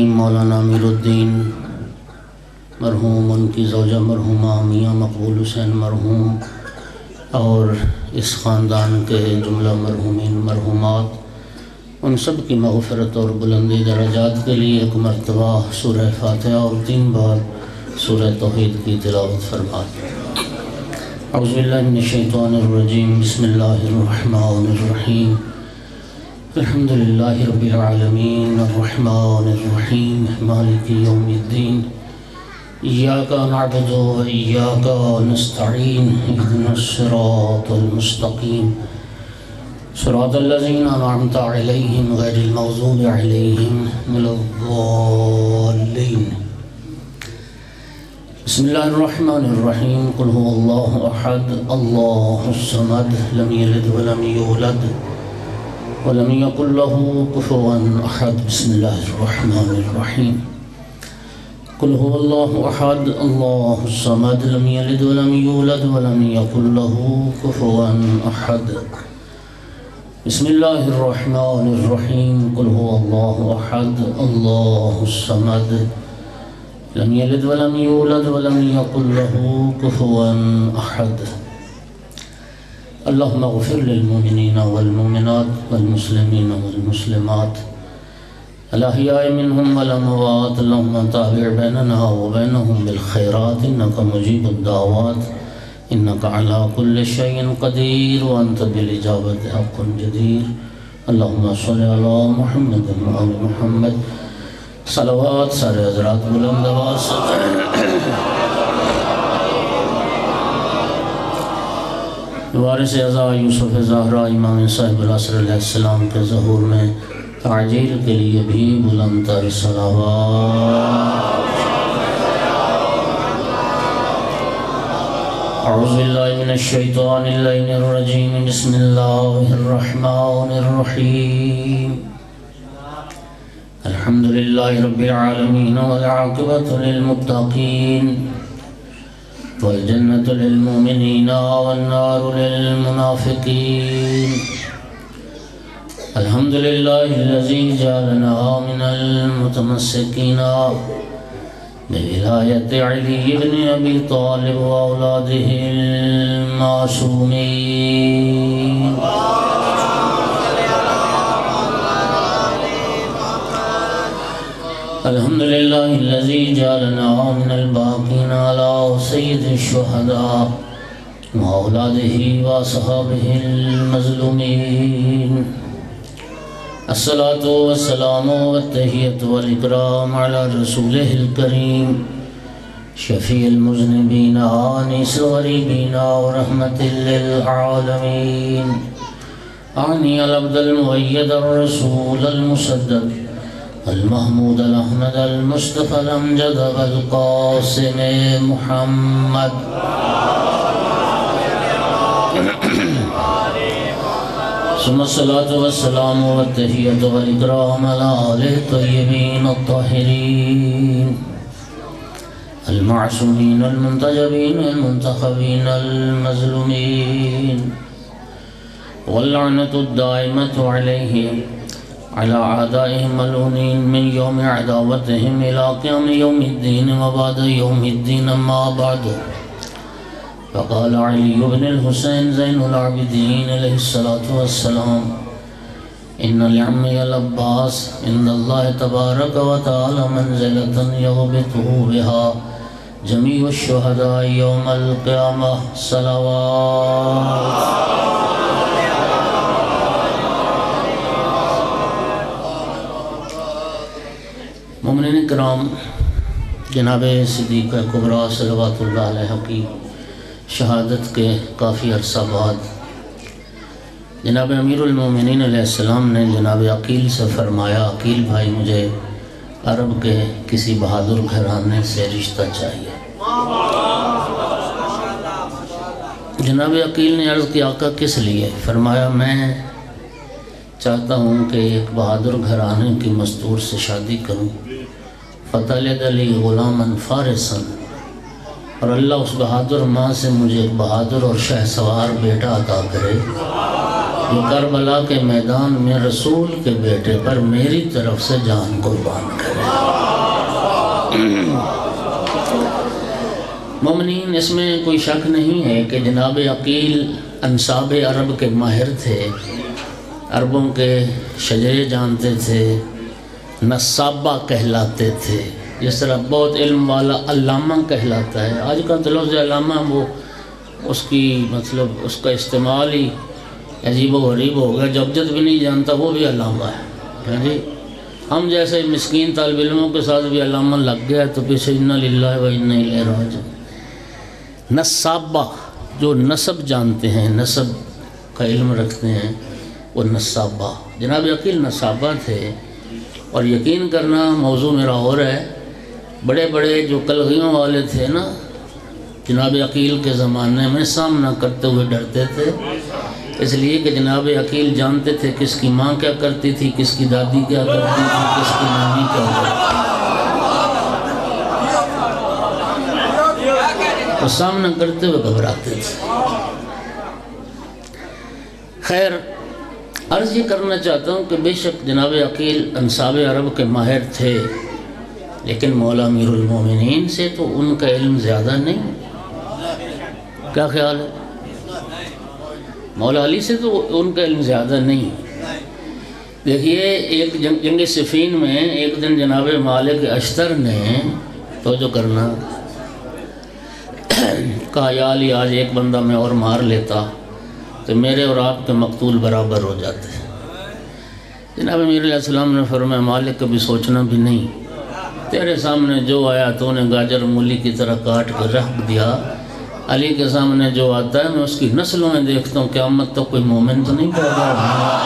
مولانا امیر الدین مرحوم، ان کی زوجہ مرحومہ میاں مقبول حسین مرحوم اور اس خاندان کے جملہ مرحومین مرحومات، ان سب کی مغفرت اور بلندی درجات کے لیے ایک مرتبہ سورہ فاتحہ اور 3 بار سورہ توحید کی تلاوت فرمائیں۔ اعوذ باللہ من الشیطان الرجیم، بسم اللہ الرحمن الرحیم، الحمد للہ رب العالمین، الرحمن الرحیم، مالک یوم الدین، ایاک نعبد و ایاک نستعین، اهدنا الصراط المستقیم، صراط الذین انعمت علیہم غیر المغضوب علیہم ولا الضالین۔ بسم اللہ الرحمن الرحیم، قل هو اللہ احد، اللہ الصمد، لم یلد ولم یولد وَلَمْ يَكُنْ لَهُ كُفُوًا أَحَدٌ۔ بسم اللہ الرحمن الرحیم، قُلْ هُوَ اللَّهُ أَحَدٌ، اللَّهُ الصَّمَدُ، لَمْ يَلِدْ وَلَمْ يُولَدْ وَلَمْ يَكُنْ لَهُ كُفُوًا أَحَدٌ۔ بسم اللہ الرحمن الرحیم، قُلْ هُوَ اللَّهُ أَحَدٌ، اللَّهُ الصَّمَدُ، لَمْ يَلِدْ وَلَمْ يُولَدْ وَلَمْ يَكُنْ لَهُ كُفُوًا أَحَدٌ۔ اللهم اغفر للمؤمنين والمؤمنات والمسلمين والمسلمات الأحياء منهم والأموات، اللهم تابع بيننا وبينهم بالخيرات، إنك مجيب الدعوات، إنك على كل شيء قدير، وأنت بالإجابة حق جدير۔ اللهم صل على محمد وعلى محمد، صلوات سارے حضرات بلند آواز وارث عزا یوسف زہرا امام صاحب العصر علیہ السلام کے ظہور میں تعجیل کے لیے بھی بلند تر صلوات۔ اعوذ باللہ من الشیطان الرجیم، بسم اللہ الرحمن الرحیم، الحمد للہ رب العالمین والعاقبۃ للمتقین، والجنة للمؤمنين والنار للمنافقين۔ الحمد لله الذي جعلنا من المتمسكين بولاية علي بن أبي طالب وأولاده المعصومين۔ الحمد للہ الذی جعلنا من الباقین علی سید الشہداء وأولادہ وأصحابہ المظلومین۔ الصلاۃ والسلام والتحیۃ والإکرام علی رسولہ الکریم، شفیع المذنبین، آنس الغریبین، ورحمۃ للعالمین، آنی العبد المؤید، الرسول المصدق، المحمود، الأحمد، المصطفى، الأمجد، القاسم محمد۔ ثم الصلاة والسلام والتحية والإكرام على آله الطيبين الطاهرين، المعصومين، المنتجبين، المنتخبين، المظلومين، واللعنة الدائمة عليهم على أعدائهم ملعونين، من يوم عداوتهم إلى قيام يوم الدين وبعد يوم الدين، أما بعد، فقال علي بن الحسين زين العابدين عليه الصلاة والسلام: إن لعمي العباس عند الله تبارك وتعالى منزلة يغبطه بها جميع الشهداء يوم القيامة، صلوات۔ مومنین کرام، جناب صدیقہ کبریٰ صلوات اللہ علیہ کی شہادت کے کافی عرصہ بعد جناب امیر المومنین علیہ السلام نے جناب عقیل سے فرمایا: عقیل بھائی، مجھے عرب کے کسی بہادر گھرانے سے رشتہ چاہیے۔ جناب عقیل نے عرض کیا: آقا کس لیے؟ فرمایا: میں چاہتا ہوں کہ ایک بہادر گھرانے کی مستور سے شادی کروں، فطلب لی غلاما فارسا، اور اللہ اس بہادر ماں سے مجھے ایک بہادر اور شہسوار بیٹا عطا کرے کہ کربلا کے میدان میں رسول کے بیٹے پر میری طرف سے جان قربان کرے۔ مومنین، اس میں کوئی شک نہیں ہے کہ جناب عقیل انصاب عرب کے ماہر تھے، عربوں کے شجرے جانتے تھے، نصابہ کہلاتے تھے، جس طرح بہت علم والا علامہ کہلاتا ہے۔ آج کا لفظ علامہ وہ اس کی مطلب اس کا استعمال ہی عجیب و غریب ہوگا، جب جد بھی نہیں جانتا وہ بھی علامہ ہے۔ جی ہم جیسے مسکین طالب علموں کے ساتھ بھی علامہ لگ گیا تو پیچھے انا للہ و انا الیہ راجعون۔ نصابہ جو نصب جانتے ہیں، نصب کا علم رکھتے ہیں، وہ نصابہ، جناب عقیل نصابہ تھے۔ اور یقین کرنا موضوع میرا ہو رہا ہے، بڑے بڑے جو کلغیوں والے تھے نا، جناب عقیل کے زمانے میں سامنا کرتے ہوئے ڈرتے تھے، اس لیے کہ جناب عقیل جانتے تھے کس کی ماں کیا کرتی تھی، کس کی دادی کیا کرتی تھی، کس کی نانی کیا کرتی تھی، اور سامنا کرتے ہوئے گھبراتے تھے۔ خیر، عرض یہ کرنا چاہتا ہوں کہ بے شک جناب عقیل انصاب عرب کے ماہر تھے، لیکن مولا امیر المومنین سے تو ان کا علم زیادہ نہیں، کیا خیال ہے؟ مولا علی سے تو ان کا علم زیادہ نہیں۔ دیکھیے، ایک جنگ صفین میں ایک دن جناب مالک اشتر نے تو جو کرنا کہا، یا علی آج ایک بندہ میں اور مار لیتا تو میرے اور آپ کے مقتول برابر ہو جاتے۔ جناب امیر علیہ السلام نے فرمایا، مالک کبھی سوچنا بھی نہیں، تیرے سامنے جو آیا تو نے گاجر مولی کی طرح کاٹ کر رکھ دیا، علی کے سامنے جو آتا ہے میں اس کی نسلوں میں دیکھتا ہوں، قیامت تک کوئی مومن تو نہیں پیدا ہوگا۔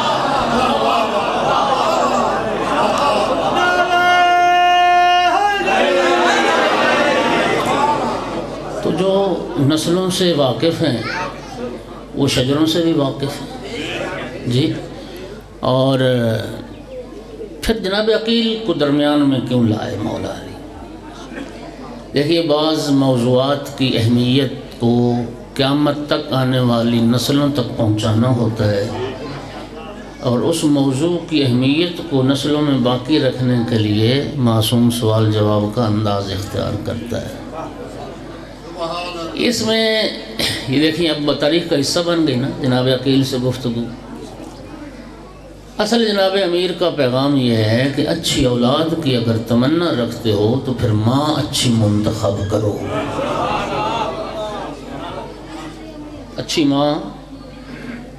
تو جو نسلوں سے واقف ہیں وہ شجروں سے بھی واقف ہیں۔ جی، اور پھر جناب عقیل کو درمیان میں کیوں لائے مولا علی؟ دیکھیے، بعض موضوعات کی اہمیت کو قیامت تک آنے والی نسلوں تک پہنچانا ہوتا ہے، اور اس موضوع کی اہمیت کو نسلوں میں باقی رکھنے کے لیے معصوم سوال جواب کا انداز اختیار کرتا ہے۔ اس میں یہ دیکھیں، اب تاریخ کا حصہ بن گئی نا جناب عقیل سے گفتگو۔ اصل جناب امیر کا پیغام یہ ہے کہ اچھی اولاد کی اگر تمنا رکھتے ہو تو پھر ماں اچھی منتخب کرو۔ اچھی ماں،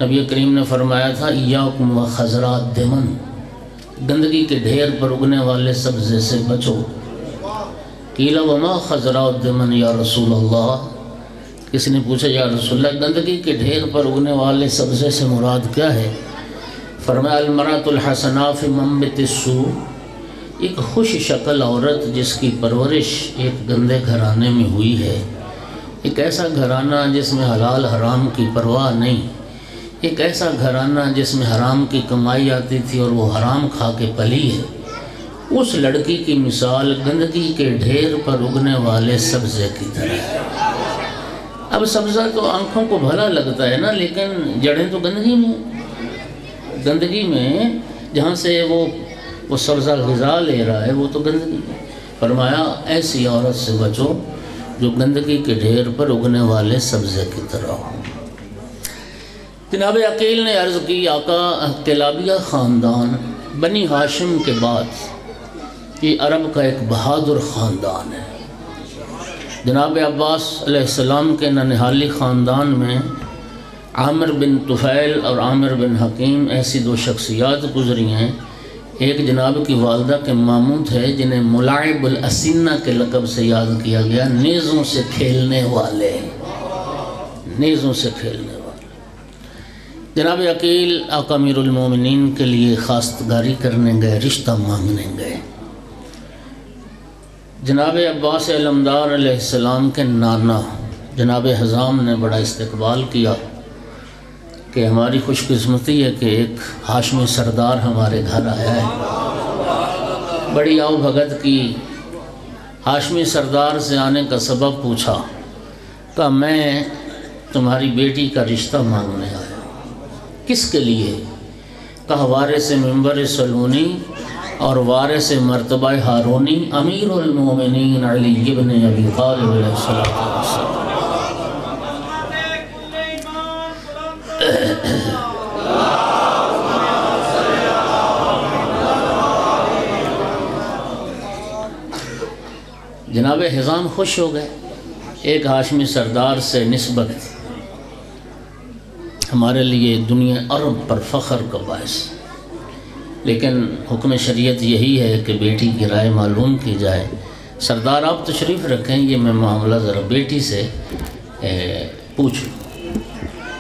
نبی کریم نے فرمایا تھا، ایاکم و خضرات دمن، گندگی کے ڈھیر پر اگنے والے سبزے سے بچو۔ قیل وما خضرات دمن یا رسول اللہ، کسی نے پوچھا یا رسول اللہ گندگی کے ڈھیر پر اگنے والے سبزے سے مراد کیا ہے؟ فرمایا، المرأۃ الحسناء فی منبت السوء، ایک خوش شکل عورت جس کی پرورش ایک گندے گھرانے میں ہوئی ہے، ایک ایسا گھرانہ جس میں حلال حرام کی پرواہ نہیں، ایک ایسا گھرانہ جس میں حرام کی کمائی آتی تھی اور وہ حرام کھا کے پلی ہے، اس لڑکی کی مثال گندگی کے ڈھیر پر اگنے والے سبزے کی طرح ہے۔ اب سبزہ تو آنکھوں کو بھلا لگتا ہے نا، لیکن جڑیں تو گندگی میں، گندگی میں جہاں سے وہ سبزہ غذا لے رہا ہے وہ تو گندگی ہے۔ فرمایا ایسی عورت سے بچو جو گندگی کے ڈھیر پر اگنے والے سبزے کی طرح ہو۔ جناب عقیل نے عرض کی، آقا کلابیہ خاندان بنی ہاشم کے بعد یہ عرب کا ایک بہادر خاندان ہے۔ جناب عباس علیہ السلام کے ننہالی خاندان میں عامر بن طفیل اور عامر بن حکیم ایسی دو شخصیات گزری ہیں۔ ایک جناب کی والدہ کے ماموں تھے جنہیں ملاعب الاسنہ کے لقب سے یاد کیا گیا، نیزوں سے کھیلنے والے، نیزوں سے کھیلنے والے۔ جناب عقیل آقا امیر المومنین کے لیے خواستگاری کرنے گئے، رشتہ مانگنے گئے۔ جناب عباس علمدار علیہ السلام کے نانا جناب حزام نے بڑا استقبال کیا کہ ہماری خوش قسمتی ہے کہ ایک ہاشمی سردار ہمارے گھر آیا ہے۔ بڑی آؤ بھگت کی، ہاشمی سردار سے آنے کا سبب پوچھا، کہا میں تمہاری بیٹی کا رشتہ مانگنے آیا۔ کس کے لیے؟ کہا وارث منبر سلونی اور وارث مرتبہ ہارونی امیر المومنین علی ابن ابی طالب علیہ السلام۔ جناب حزام خوش ہو گئے، ایک ہاشمی سردار سے نسبت ہمارے لیے دنیا عرب پر فخر کا باعث، لیکن حکم شریعت یہی ہے کہ بیٹی کی رائے معلوم کی جائے۔ سردار آپ تشریف رکھیں، یہ میں معاملہ ذرا بیٹی سے پوچھ لوں۔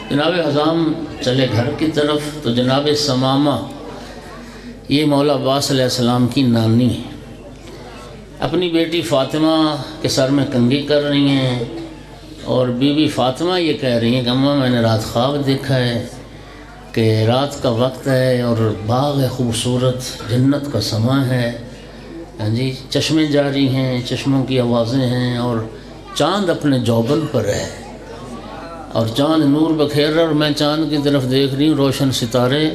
جناب حزام چلے گھر کی طرف، تو جناب ثمامہ، یہ مولا عباس علیہ السلام کی نانی ہے، اپنی بیٹی فاطمہ کے سر میں کنگھی کر رہی ہیں، اور بی بی فاطمہ یہ کہہ رہی ہیں کہ اماں میں نے رات خواب دیکھا ہے کہ رات کا وقت ہے اور باغ خوبصورت جنت کا سماں ہے، ہاں جی، چشمے جاری ہیں، چشموں کی آوازیں ہیں، اور چاند اپنے جوبن پر ہے اور چاند نور بکھیر رہا، اور میں چاند کی طرف دیکھ رہی ہوں، روشن ستارے۔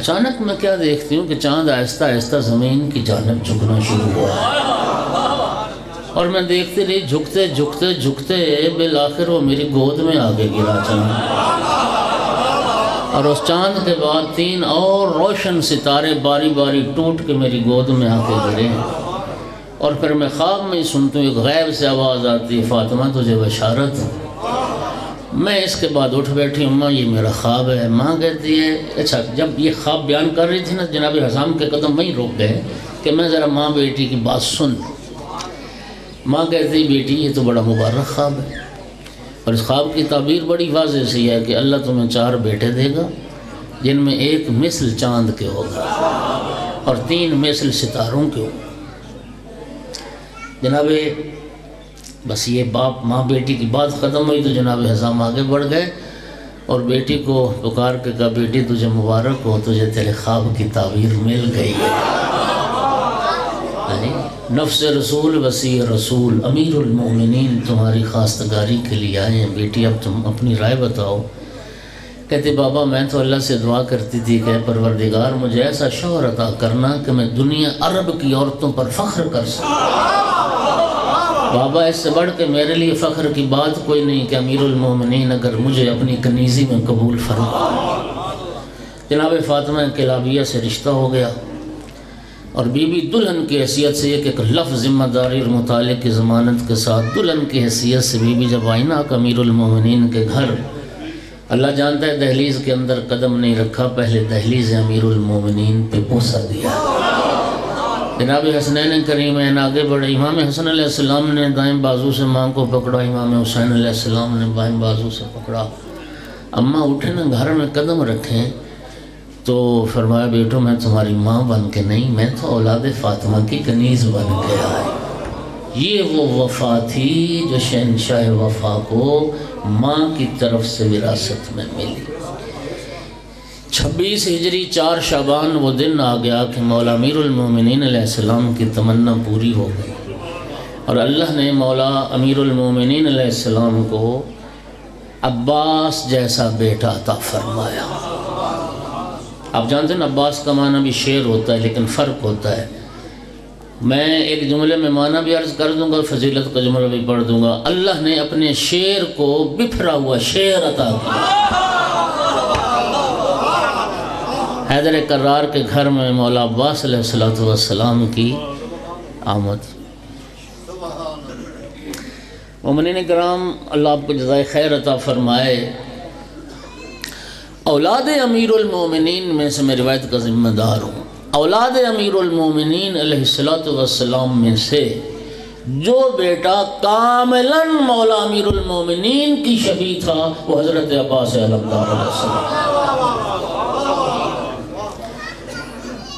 اچانک میں کیا دیکھتی ہوں کہ چاند آہستہ آہستہ زمین کی جانب جھکنا شروع ہوا ہے، اور میں دیکھتے رہی، جھکتے جھکتے جھکتے بالآخر وہ میری گود میں آگے گرا چاند، اور اس چاند کے بعد تین اور روشن ستارے باری باری ٹوٹ کے میری گود میں آ کے گرے، اور پھر میں خواب میں سنتی ہوں، ایک غیب سے آواز آتی ہے، فاطمہ تجھے بشارت ہے۔ میں اس کے بعد اٹھ بیٹھی، اماں یہ میرا خواب ہے۔ ماں کہتی ہے اچھا، جب یہ خواب بیان کر رہی تھی نا، جناب حزام کے قدم وہیں روک گئے کہ میں ذرا ماں بیٹی کی بات سن۔ ماں کہتی بیٹی یہ تو بڑا مبارک خواب ہے، اور اس خواب کی تعبیر بڑی واضح سی ہے کہ اللہ تمہیں چار بیٹے دے گا جن میں ایک مثل چاند کے ہوگا اور تین مثل ستاروں کے ہوگا۔ جناب بس یہ باپ ماں بیٹی کی بات ختم ہوئی تو جناب حزام آگے بڑھ گئے اور بیٹی کو پکار کے کہا بیٹی تجھے مبارک ہو، تجھے تیرے خواب کی تعبیر مل گئی ہے، نفس رسول وسیع رسول امیر المومنین تمہاری خواستگاری کے لیے آئے ہیں، بیٹی اب تم اپنی رائے بتاؤ۔ کہتے بابا میں تو اللہ سے دعا کرتی تھی کہ پروردگار مجھے ایسا شوہر عطا کرنا کہ میں دنیا عرب کی عورتوں پر فخر کر سکوں۔ بابا اس سے بڑھ کے میرے لیے فخر کی بات کوئی نہیں کہ امیر المومنین اگر مجھے اپنی کنیزی میں قبول فرما۔ جناب فاطمہ کلابیہ سے رشتہ ہو گیا، اور بی بی دلہن کی حیثیت سے ایک ایک لفظ ذمہ داری اور مطالعے کی ضمانت کے ساتھ دلہن کی حیثیت سے بی بی جب آئی نا امیر المومنین کے گھر، اللہ جانتا ہے دہلیز کے اندر قدم نہیں رکھا، پہلے دہلیز امیر المومنین پہ بوسہ دیا۔ جناب حسنین کریمین آگے بڑھے، امام حسن علیہ السلام نے دائیں بازو سے ماں کو پکڑا، امام حسین علیہ السلام نے بائیں بازو سے پکڑا۔ اماں اٹھے نا گھر میں قدم رکھیں تو فرمایا بیٹو میں تمہاری ماں بن کے نہیں، میں تو اولاد فاطمہ کی کنیز بن کے آئی۔ یہ وہ وفا تھی جو شہنشاہ وفا کو ماں کی طرف سے وراثت میں ملی۔ 26 ہجری 4 شعبان وہ دن آ گیا کہ مولا امیر المومنین علیہ السلام کی تمنا پوری ہو گئی، اور اللہ نے مولا امیر المومنین علیہ السلام کو عباس جیسا بیٹا عطا فرمایا۔ آپ جانتے ہیں نا عباس کا معنی بھی شیر ہوتا ہے لیکن فرق ہوتا ہے، میں ایک جملے میں معنی بھی عرض کر دوں گا، فضیلت کا جملہ بھی پڑھ دوں گا۔ اللہ نے اپنے شیر کو بکھرا ہوا شیر عطا کیا۔ حیدر کرار کے گھر میں مولا عباس علیہ السلام کی آمد۔ مومنین کرام، اللہ آپ کو جزائے خیر عطا فرمائے۔ اولاد امیر المومنین میں سے میں روایت کا ذمہ دار ہوں، اولاد امیر المومنین علیہ السلام میں سے جو بیٹا کاملاً مولا امیر المومنین کی شبیہ تھا وہ حضرت عباس العلمدار علیہ السلام،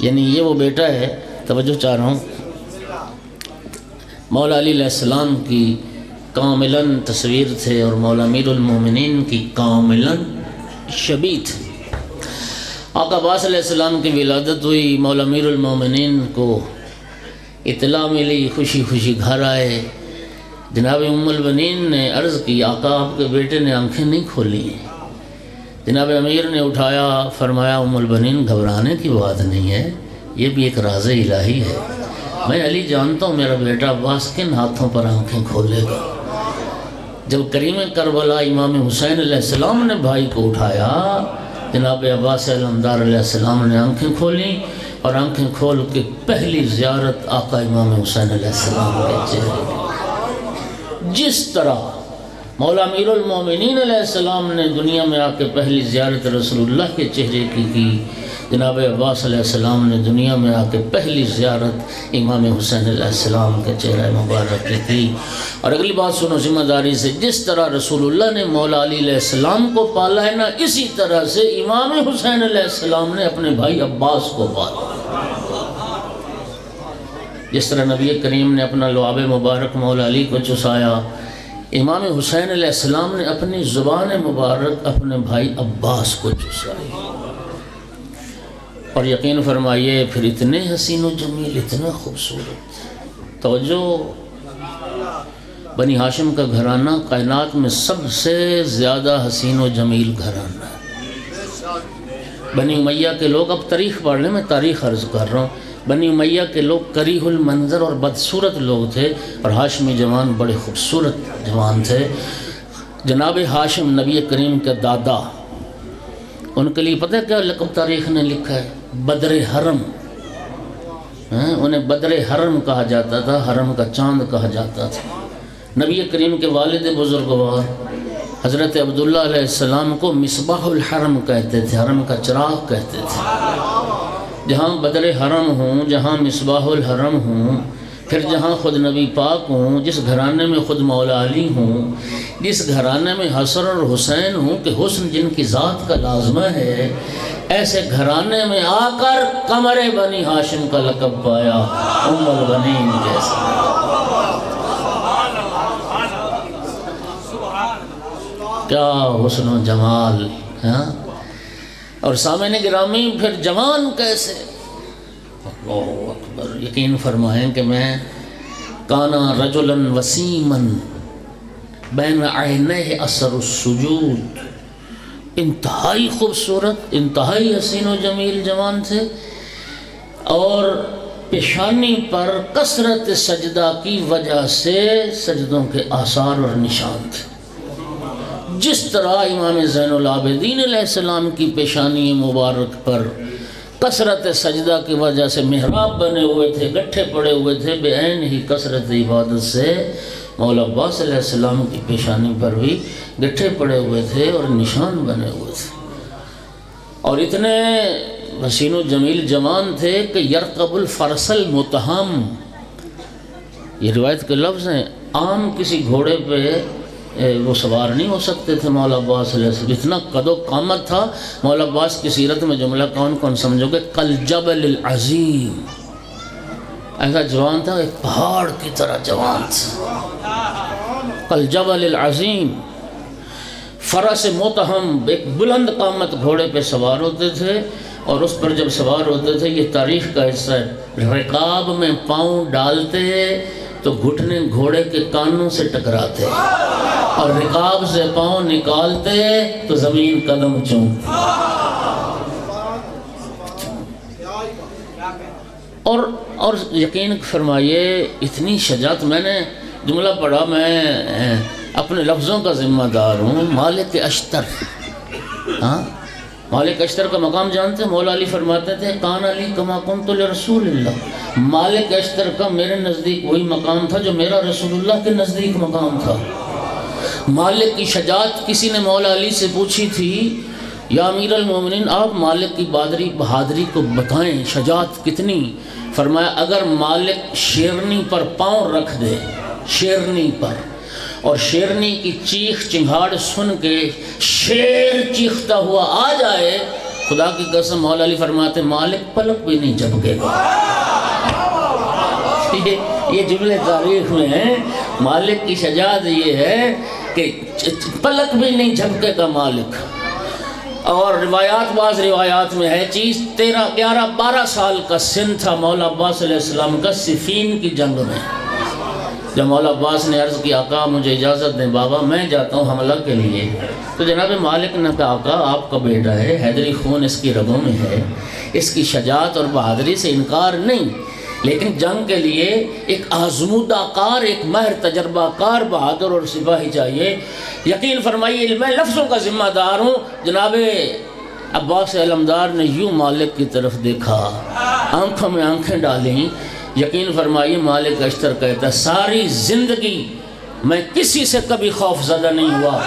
یعنی یہ وہ بیٹا ہے، توجہ چاہ رہا ہوں، مولا علی علیہ السلام کی کاملاً تصویر تھے اور مولا امیر المومنین کی کاملاً شبیت۔ آقا عباس علیہ السلام کی ولادت ہوئی، مولا امیر المومنین کو اطلاع ملی، خوشی خوشی گھر آئے۔ جناب ام البنین نے عرض کی آقا آپ کے بیٹے نے آنکھیں نہیں کھولی ہیں۔ جناب امیر نے اٹھایا، فرمایا ام البنین گھبرانے کی بات نہیں ہے، یہ بھی ایک راز الہی ہے، میں علی جانتا ہوں میرا بیٹا عباس کن ہاتھوں پر آنکھیں کھولے گا۔ جب کریم کربلا امام حسین علیہ السلام نے بھائی کو اٹھایا، جناب عباس العلمدار علیہ السلام نے آنکھیں کھولیں، اور آنکھیں کھول کے پہلی زیارت آقا امام حسین علیہ السلام کے چہرے، جس طرح مولا امیر المومنین علیہ السلام نے دنیا میں آ کے پہلی زیارت رسول اللہ کے چہرے کی جناب عباس علیہ السلام نے دنیا میں آ کے پہلی زیارت امام حسین علیہ السلام کے چہرہ مبارک کی۔ اور اگلی بات سنو ذمہ داری سے، جس طرح رسول اللہ نے مولا علی علیہ السلام کو پالا ہے نا، اسی طرح سے امام حسین علیہ السلام نے اپنے بھائی عباس کو پالا۔ جس طرح نبی کریم نے اپنا لعاب مبارک مولا علی کو چسایا، امام حسین علیہ السلام نے اپنی زبان مبارک اپنے بھائی عباس کو چسائی۔ اور یقین فرمائیے پھر اتنے حسین و جمیل، اتنا خوبصورت، توجہ، بنی ہاشم کا گھرانہ کائنات میں سب سے زیادہ حسین و جمیل گھرانہ ہے۔ بنی امیہ کے لوگ، اب تاریخ پڑھ لیں، میں تاریخ عرض کر رہا ہوں، بنی امیہ کے لوگ کریہ المنظر اور بدصورت لوگ تھے، اور ہاشمی جوان بڑے خوبصورت جوان تھے۔ جناب ہاشم نبی کریم کے دادا، ان کے لیے پتہ کیا لقب تاریخ نے لکھا ہے؟ بدر حرم، انہیں بدر حرم کہا جاتا تھا، حرم کا چاند کہا جاتا تھا۔ نبی کریم کے والد بزرگوار حضرت عبداللہ علیہ السلام کو مصباح الحرم کہتے تھے، حرم کا چراغ کہتے تھے۔ جہاں بدر حرم ہوں، جہاں مصباح الحرم ہوں، پھر جہاں خود نبی پاک ہوں، جس گھرانے میں خود مولا علی ہوں، جس گھرانے میں حسن اور حسین ہوں کہ حسن جن کی ذات کا لازمہ ہے، ایسے گھرانے میں آ کر قمر بنی ہاشم کا لقب پایا، ام البنین جیسا۔ کیا حسن و جمال، ہاں؟ اور سامعین گرامی پھر جوان کیسے، اللہ اکبر، یقین فرمائیں کہ میں کانا رجلا وسیما بین عینیہ اثر السجود، انتہائی خوبصورت، انتہائی حسین و جمیل جوان تھے، اور پیشانی پر کثرت سجدہ کی وجہ سے سجدوں کے آثار اور نشان تھے۔ جس طرح امام زین العابدین علیہ السلام کی پیشانی مبارک پر کثرت سجدہ کی وجہ سے محراب بنے ہوئے تھے، گٹھے پڑے ہوئے تھے، بے عین ہی کثرت عبادت سے مولا عباس علیہ السلام کی پیشانی پر بھی گٹھے پڑے ہوئے تھے اور نشان بنے ہوئے تھے، اور اتنے حسین و جمیل جوان تھے کہ یرقب الفرس المتہم، یہ روایت کے لفظ ہیں، عام کسی گھوڑے پہ وہ سوار نہیں ہو سکتے تھے مولا عباس علیہ السلام، اتنا قد و قامت تھا۔ مولا عباس کی سیرت میں جملہ کون کون سمجھو گے؟ کالجبل العظیم، ایسا جوان تھا، ایک پہاڑ کی طرح جوان تھا، کالجبل العظیم، فرس متہم، ایک بلند قامت گھوڑے پہ سوار ہوتے تھے، اور اس پر جب سوار ہوتے تھے، یہ تاریخ کا حصہ ہے، رکاب میں پاؤں ڈالتے تو گھٹنے گھوڑے کے کانوں سے ٹکراتے، اور رکاب سے پاؤں نکالتے تو زمین قدم چومتی۔ اور یقین فرمائیے اتنی شجاعت، میں نے جملہ پڑھا، میں اپنے لفظوں کا ذمہ دار ہوں، مالک اشتر، ہاں مالک اشتر کا مقام جانتے ہیں؟ مولا علی فرماتے تھے کان علی کما کنت لرسول اللہ، مالک اشتر کا میرے نزدیک وہی مقام تھا جو میرا رسول اللہ کے نزدیک مقام تھا۔ مالک کی شجاعت، کسی نے مولا علی سے پوچھی تھی یا امیر المومنین آپ مالک کی بہادری کو بتائیں، شجاعت کتنی؟ فرمایا اگر مالک شیرنی پر پاؤں رکھ دے، شیرنی پر، اور شیرنی کی چیخ چنگھاڑ سن کے شیر چیختا ہوا آ جائے، خدا کی قسم مولا علی فرماتے مالک پلک بھی نہیں جھپکے گا۔ یہ جملے تاریخ میں ہیں، مالک کی شجاعت یہ ہے کہ پلک بھی نہیں جھپکے گا مالک۔ اور روایات، بعض روایات میں ہے چیز 13 12 سال کا سن تھا مولا عباس علیہ السلام کا صفین کی جنگ میں، جب مولا عباس نے عرض کیا آقا مجھے اجازت دیں بابا میں جاتا ہوں حملہ کے لیے، تو جناب مالک نے کہا آقا آپ کا بیٹا ہے، حیدری خون اس کی رگوں میں ہے، اس کی شجاعت اور بہادری سے انکار نہیں، لیکن جنگ کے لیے ایک آزمودہ کار، ایک ماہر تجربہ کار بہادر اور سپاہی چاہیے۔ یقین فرمائیے میں لفظوں کا ذمہ دار ہوں۔ جناب عباس علمدار نے یوں مالک کی طرف دیکھا، آنکھوں میں آنکھیں ڈالیں، یقین فرمائیے مالک اشتر کہتا ساری زندگی میں کسی سے کبھی خوف زدہ نہیں ہوا،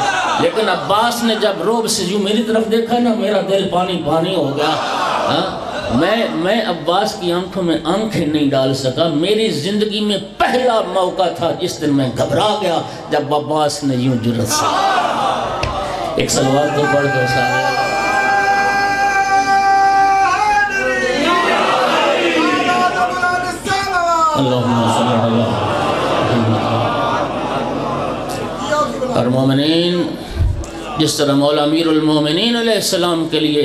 لیکن عباس نے جب روب سے یوں میری طرف دیکھا نا میرا دل پانی پانی ہو گیا، میں عباس کی آنکھوں میں آنکھیں نہیں ڈال سکا، میری زندگی میں پہلا موقع تھا جس دن میں گھبرا گیا جب عباس نے یوں جرأت سے ایک صلوات کو پڑھ کر سارے اور مومنین، جس طرح مولا امیر المومنین علیہ السلام کے لیے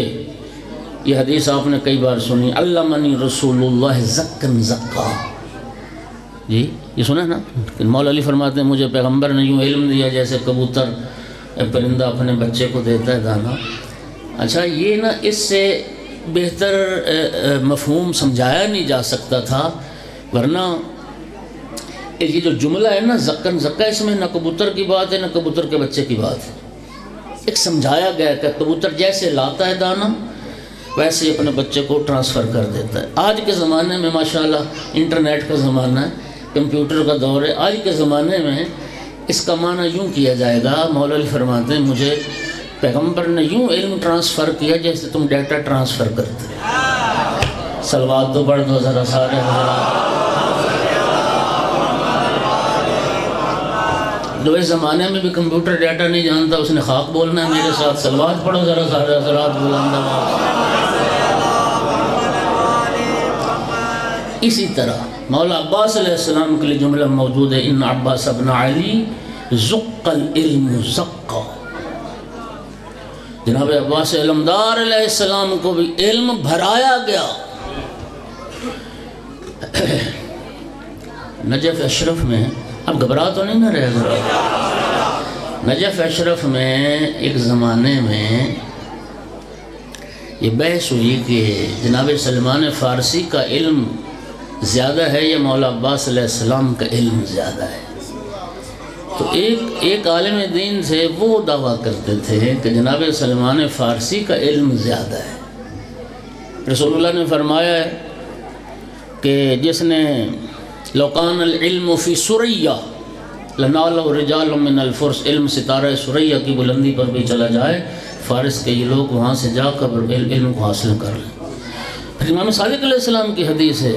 یہ حدیث آپ نے کئی بار سنی، علمنی رسول اللہ زکن زکا، جی یہ سنا ہے نا، مولا علی فرماتے ہیں مجھے پیغمبر نے یوں علم دیا جیسے کبوتر پرندہ اپنے بچے کو دیتا ہے دانا۔ اچھا یہ نا اس سے بہتر مفہوم سمجھایا نہیں جا سکتا تھا، ورنہ یہ جو جملہ ہے نا زکن زکا، اس میں نہ کبوتر کی بات ہے نہ کبوتر کے بچے کی بات ہے، ایک سمجھایا گیا کہ کبوتر جیسے لاتا ہے دانا ویسے اپنے بچے کو ٹرانسفر کر دیتا ہے۔ آج کے زمانے میں ماشاءاللہ انٹرنیٹ کا زمانہ ہے، کمپیوٹر کا دور ہے، آج کے زمانے میں اس کا معنی یوں کیا جائے گا، مولا علی فرماتے ہیں مجھے پیغمبر نے یوں علم ٹرانسفر کیا جیسے تم ڈیٹا ٹرانسفر کرتے ہو۔ صلوات تو پڑھ دو ذرا سارے حضرات، جو اس زمانے میں بھی کمپیوٹر ڈیٹا نہیں جانتا اس نے خاک بولنا ہے میرے ساتھ، صلوات پڑھو ذرا سارے حضرات بلند۔ اسی طرح مولا عباس علیہ السلام کے لیے جملہ موجود ہے، ان عباس ابن علی زق العلم زقا، جناب عباس علمدار علیہ السلام کو بھی علم بھرایا گیا۔ نجف اشرف میں، اب گھبرا تو نہیں نہ رہے گا، نجف اشرف میں ایک زمانے میں یہ بحث ہوئی کہ جناب سلمان فارسی کا علم زیادہ ہے یا مولا عباس علیہ السلام کا علم زیادہ ہے، تو ایک عالم دین تھے وہ دعویٰ کرتے تھے کہ جناب سلمان فارسی کا علم زیادہ ہے۔ رسول اللہ نے فرمایا ہے کہ جس نے لوکان العلم فی سریہ لنال رجال من الفرس، علم ستارہ سریہ کی بلندی پر بھی چلا جائے، فارس کے یہ لوگ وہاں سے جا کر علم کو حاصل کر لیں۔ پھر امام صادق علیہ السلام کی حدیث ہے،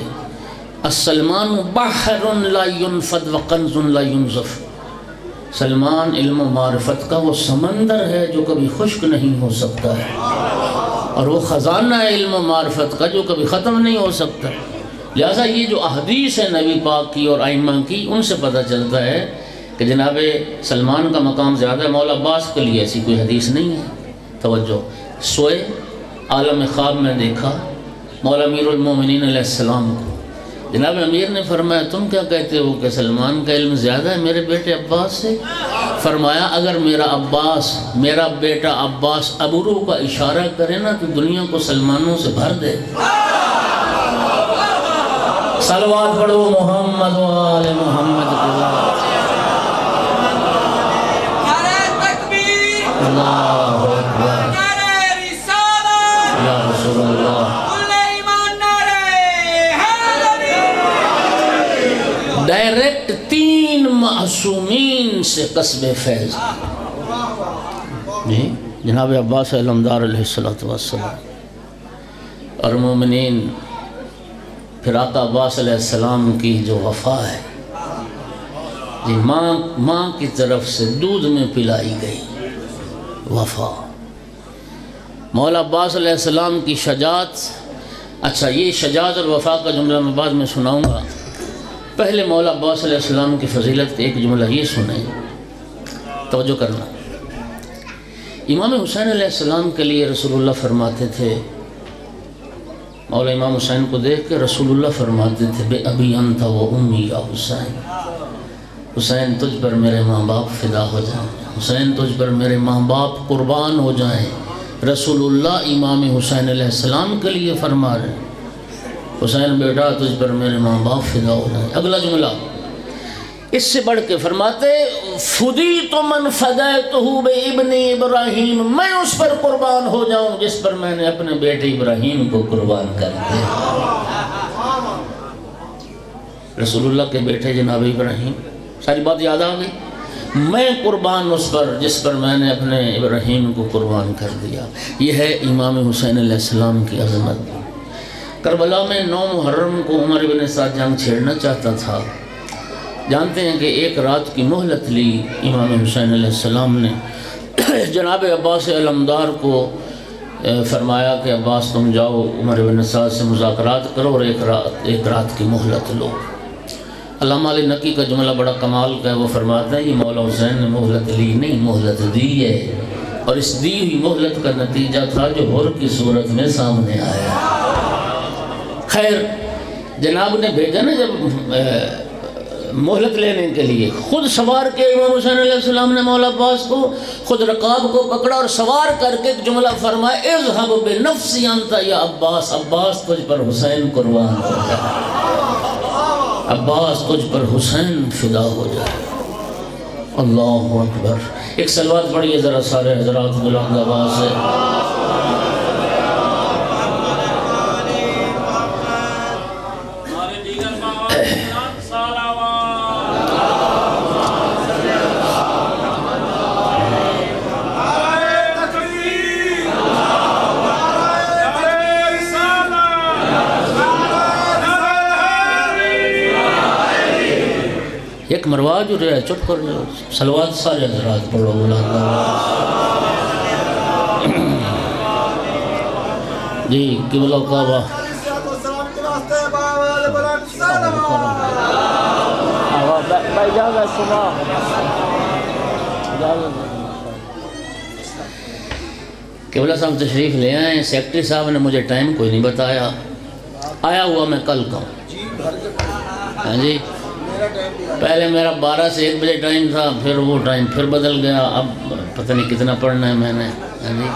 السلمان بحر لا ينفد وقنز لا ينزف، سلمان علم و معرفت کا وہ سمندر ہے جو کبھی خشک نہیں ہو سکتا ہے، اور وہ خزانہ ہے علم و معرفت کا جو کبھی ختم نہیں ہو سکتا۔ لہٰذا یہ جو احادیث ہے نبی پاک کی اور ائمہ کی، ان سے پتہ چلتا ہے کہ جناب سلمان کا مقام زیادہ ہے، مولا عباس کے لیے ایسی کوئی حدیث نہیں ہے۔ توجہ، سوئے عالم خواب میں دیکھا مولا امیر المومنین علیہ السلام کو، جناب امیر نے فرمایا تم کیا کہتے ہو کہ سلمان کا علم زیادہ ہے میرے بیٹے عباس سے؟ فرمایا اگر میرا بیٹا عباس ابرو کا اشارہ کرے نا تو دنیا کو سلمانوں سے بھر دے۔ صلوات پڑھو محمد و آل محمد۔ نعرہ تکبیر، اللہ اکبر، نعرہ رسالت، یا رسول اللہ۔ ڈائریکٹ تین معصومین سے قصب فیض، جی جناب عباس علمدار علیہ السلام اور مومنین۔ پھر آقا عباس علیہ السلام کی جو وفا ہے، جی ماں کی طرف سے دودھ میں پلائی گئی وفا، مولا عباس علیہ السلام کی شجاعت۔ اچھا یہ شجاعت اور وفا کا جملہ میں بعد میں سناؤں گا، پہلے مولا عباس علیہ السلام کی فضیلت ایک جملہ یہ سنیں، توجہ کرنا۔ امام حسین علیہ السلام کے لیے رسول اللہ فرماتے تھے، مولا امام حسین کو دیکھ کے رسول اللہ فرماتے تھے، بے ابی انت و امی یا حسین، حسین تجھ پر میرے ماں باپ فدا ہو جائیں، حسین تجھ پر میرے ماں باپ قربان ہو جائیں۔ رسول اللہ امام حسین علیہ السلام کے لیے فرما رہے ہیں، حسین بیٹا تجھ پر میرے ماں باپ فدا ہو جائیں۔ اگلا جملہ اس سے بڑھ کے فرماتے، فدی تو من فدیتہ بابن ابراہیم، میں اس پر قربان ہو جاؤں جس پر میں نے اپنے بیٹے ابراہیم کو قربان کر دیا۔ رسول اللہ کے بیٹے جناب ابراہیم، ساری بات یاد آ گئی، میں قربان اس پر جس پر میں نے اپنے ابراہیم کو قربان کر دیا۔ یہ ہے امام حسین علیہ السلام کی عظمت۔ کربلا میں 9 محرم کو عمر بن سعد جان چھیڑنا چاہتا تھا، جانتے ہیں کہ ایک رات کی مہلت لی امام حسین علیہ السلام نے۔ جناب عباس علمدار کو فرمایا کہ عباس تم جاؤ عمر بن سعد سے مذاکرات کرو اور ایک رات کی مہلت لو۔ علامہ علی نقی کا جملہ بڑا کمال کا ہے، وہ فرماتا ہے یہ مولا حسین نے مہلت لی نہیں، مہلت دی ہے، اور اس دی ہوئی مہلت کا نتیجہ تھا جو حر کی صورت میں سامنے آیا۔ خیر جناب نے بھیجا نا جب مہلت لینے کے لیے، خود سوار کے امام حسین علیہ السلام نے مولا عباس کو، خود رقاب کو پکڑا اور سوار کر کے ایک جملہ فرمایا، اذهب بنفسی انت یا عباس، عباس تجھ پر حسین قربان ہو جائے، عباس تجھ پر حسین فدا ہو جائے۔ اللہ اکبر، ایک صلوات پڑھیے ذرا سارے حضرات بلند آواز سے۔ ایک مروا جو رہا ہے چٹ کر سلوات سارے حضرات پڑھو بلند جی کی بلا کعبہ۔ قبلہ صاحب تشریف لے آئے، سیکٹری صاحب نے مجھے ٹائم کوئی نہیں بتایا، آیا ہوا میں کل کا ہوں۔ ہاں جی، پہلے میرا 12 سے 1 بجے ٹائم تھا، پھر وہ ٹائم پھر بدل گیا، اب پتہ نہیں کتنا پڑھنا ہے میں نے۔ ہاں جی،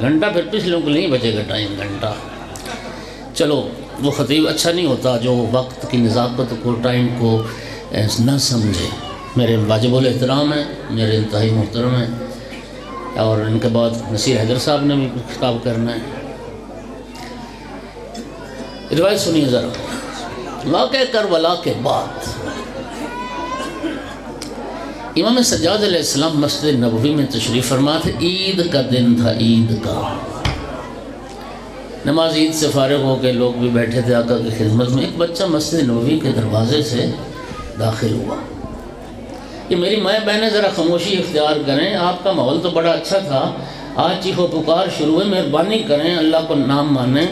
گھنٹہ پھر پچھلوں کو نہیں بچے گا ٹائم، گھنٹہ۔ چلو وہ خطیب اچھا نہیں ہوتا جو وقت کی نزاکت کو، ٹائم کو نہ سمجھے۔ میرے واجب الاحترام ہیں، میرے انتہائی محترم ہیں، اور ان کے بعد نصیر حیدر صاحب نے بھی خطاب کرنا ہے۔ روایت سنیے ذرا، واقعہ کربلا کے بعد امام سجاد علیہ السلام مسجد نبوی میں تشریف فرما تھے، عید کا دن تھا، عید کا نماز عید سے فارغ ہو کے لوگ بھی بیٹھے تھے آقا کی خدمت میں۔ ایک بچہ مسجد نبوی کے دروازے سے داخل ہوا۔ یہ میری مائیں بہنیں ذرا خاموشی اختیار کریں، آپ کا ماحول تو بڑا اچھا تھا، آج چیخو پکار شروع ہے، مہربانی کریں، اللہ کو نام مانیں،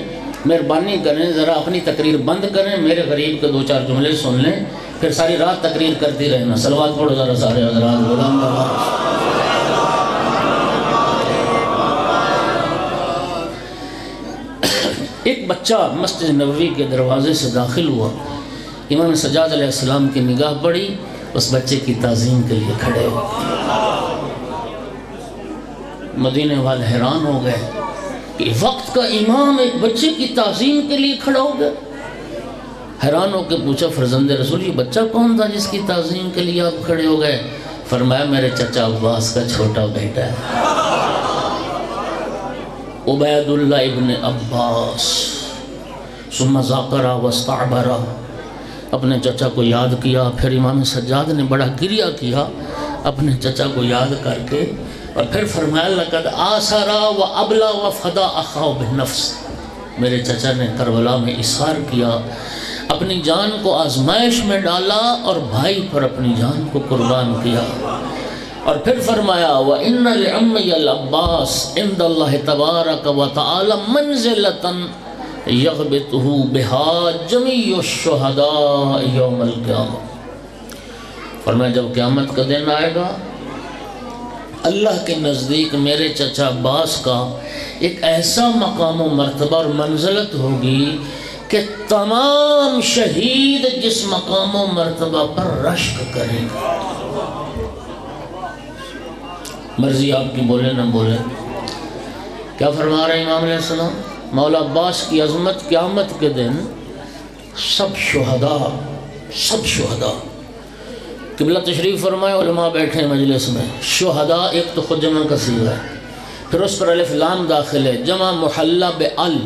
مہربانی کریں، ذرا اپنی تقریر بند کریں، میرے غریب کے 2-4 جملے سن لیں، پھر ساری رات تقریر کرتی رہنا۔ صلوات پڑھو ذرا سارے حضرات بلند آواز۔ ایک بچہ مسجد نبوی کے دروازے سے داخل ہوا، امام سجاد علیہ السلام کی نگاہ پڑی، اس بچے کی تعظیم کے لیے کھڑے ہو گئے۔ مدینے والے حیران ہو گئے کہ وقت کا امام ایک بچے کی تعظیم کے لیے کھڑا ہو گیا۔ حیران ہو کے پوچھا، فرزند رسول یہ بچہ کون تھا جس کی تعظیم کے لیے آپ کھڑے ہو گئے؟ فرمایا میرے چچا عباس کا چھوٹا بیٹا ہے، عبداللہ ابن عباس۔ ثم ذاکرہ واستعبرہ، اپنے چچا کو یاد کیا، پھر امام سجاد نے بڑا گریہ کیا اپنے چچا کو یاد کر کے، اور پھر فرمایا لقد آثرا و ابلا و فدا اخاہ بنفس، میرے چچا نے کربلا میں اثار کیا، اپنی جان کو آزمائش میں ڈالا اور بھائی پر اپنی جان کو قربان کیا۔ اور پھر فرمایا وَإِنَّ لِعَمِّيَ الْعَبَّاسِ عِنْدَ اللَّهِ تَبَارَكَ وَتَعَالَى مَنْزِلَةً يَغْبِطُهُ بِهَا جَمِيعُ الشُّهَدَاءِ يَوْمَ الْقِيَامَةِ، فرمایا جب قیامت کا دن آئے گا اللہ کے نزدیک میرے چچا عباس کا ایک ایسا مقام و مرتبہ اور منزلت ہوگی کہ تمام شہید جس مقام و مرتبہ پر رشک کریں، مرضی آپ کی بولے نہ بولے. کیا فرما رہے امام علیہ السلام؟ مولا عباس کی عظمت قیامت کے دن سب شہداء قبلہ تشریف فرمائے، علماء بیٹھے ہیں مجلس میں. شہداء ایک تو خود جمع کثیر ہے، پھر اس پر الف لام داخل ہے، جمع محلہ بال.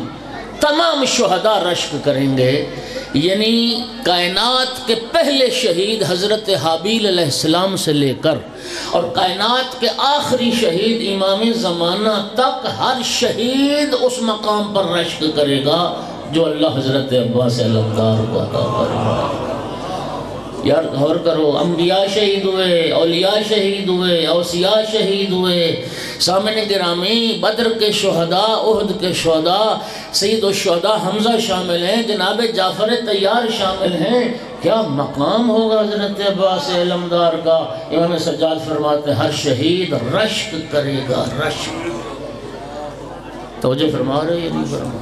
تمام شہداء رشک کریں گے، یعنی کائنات کے پہلے شہید حضرت حابیل علیہ السلام سے لے کر اور کائنات کے آخری شہید امام زمانہ تک ہر شہید اس مقام پر رشک کرے گا جو اللہ حضرت عباس العلمدار کو عطا فرمائے. یار غور کرو، انبیاء شہید ہوئے، اولیاء شہید ہوئے، اوصیاء شہید ہوئے. سامنے گرامی، بدر کے شہداء، احد کے شہداء، سید الشہداء حمزہ شامل ہیں، جناب جعفر طیار شامل ہیں. کیا مقام ہوگا حضرت عباس علمدار کا؟ امام سجاد فرماتے ہر شہید رشک کرے گا، رشک. توجہ فرما رہے یا نہیں فرما؟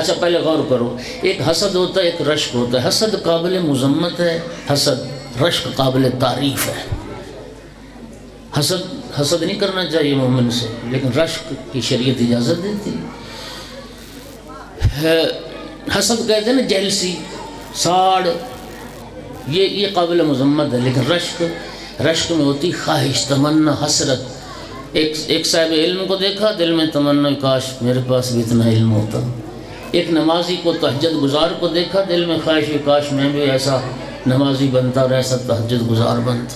اچھا پہلے غور کرو، ایک حسد ہوتا ہے، ایک رشک ہوتا ہے. حسد قابل مذمت ہے، حسد رشک قابل تعریف ہے. حسد نہیں کرنا چاہیے مومن سے، لیکن رشک کی شریعت اجازت دیتی ہے. حسد کہتے ہیں نا جیلسی، ساڑ، یہ قابل مذمت ہے. لیکن رشک میں ہوتی خواہش، تمنا، حسرت. ایک صاحب علم کو دیکھا، دل میں تمنا کاش میرے پاس بھی اتنا علم ہوتا. ایک نمازی کو، تہجد گزار کو دیکھا، دل میں خواہش کاش میں بھی ایسا نمازی بنتا اور ایسا تہجد گزار بنتا.